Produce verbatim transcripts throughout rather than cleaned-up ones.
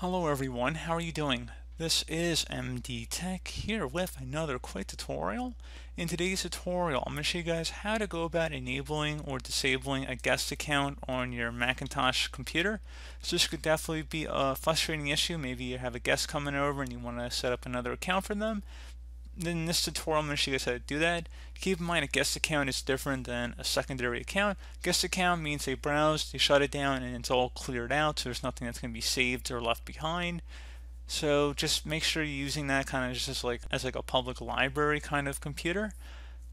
Hello everyone, how are you doing? This is M D Tech here with another quick tutorial. In today's tutorial, I'm going to show you guys how to go about enabling or disabling a guest account on your Macintosh computer. So this could definitely be a frustrating issue. Maybe you have a guest coming over and you want to set up another account for them. In this tutorial, I'm going to show you guys how to do that. Keep in mind, a guest account is different than a secondary account. Guest account means they browsed, they shut it down, and it's all cleared out, so there's nothing that's going to be saved or left behind. So just make sure you're using that kind of just like as like a public library kind of computer.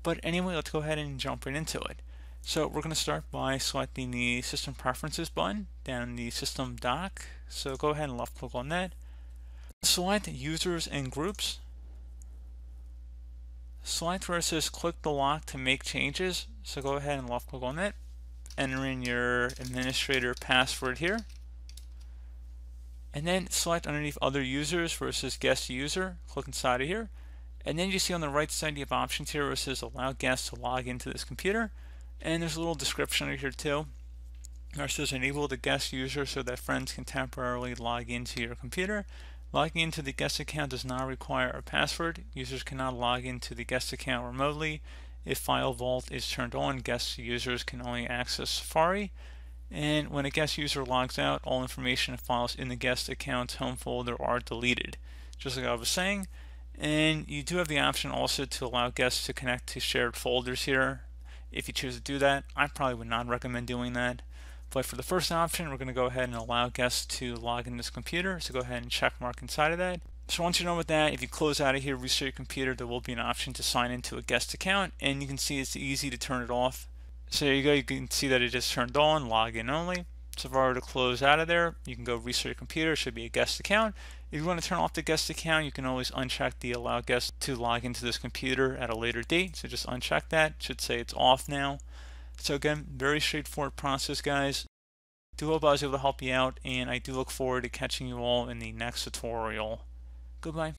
But anyway, let's go ahead and jump right into it. So we're going to start by selecting the System Preferences button down in the System Dock. So go ahead and left-click on that. Select Users and Groups. Select where it says click the lock to make changes, so go ahead and left click on that. Enter in your administrator password here. And then select underneath other users versus guest user, click inside of here. And then you see on the right side you have options here where it says allow guests to log into this computer. And there's a little description under here too. Where it says enable the guest user so that friends can temporarily log into your computer. Logging into the guest account does not require a password. Users cannot log into the guest account remotely. If FileVault is turned on, guest users can only access Safari. And when a guest user logs out, all information and files in the guest account's home folder are deleted, just like I was saying. And you do have the option also to allow guests to connect to shared folders here. If you choose to do that, I probably would not recommend doing that. But for the first option, we're going to go ahead and allow guests to log into this computer. So go ahead and check mark inside of that. So once you're done with that, if you close out of here, restart your computer, there will be an option to sign into a guest account. And you can see it's easy to turn it off. So there you go. You can see that it just turned on, login only. So if I were to close out of there, you can go restart your computer. It should be a guest account. If you want to turn off the guest account, you can always uncheck the allow guests to log into this computer at a later date. So just uncheck that. It should say it's off now. So again, very straightforward process, guys. Do hope I was able to help you out, and I do look forward to catching you all in the next tutorial. Goodbye.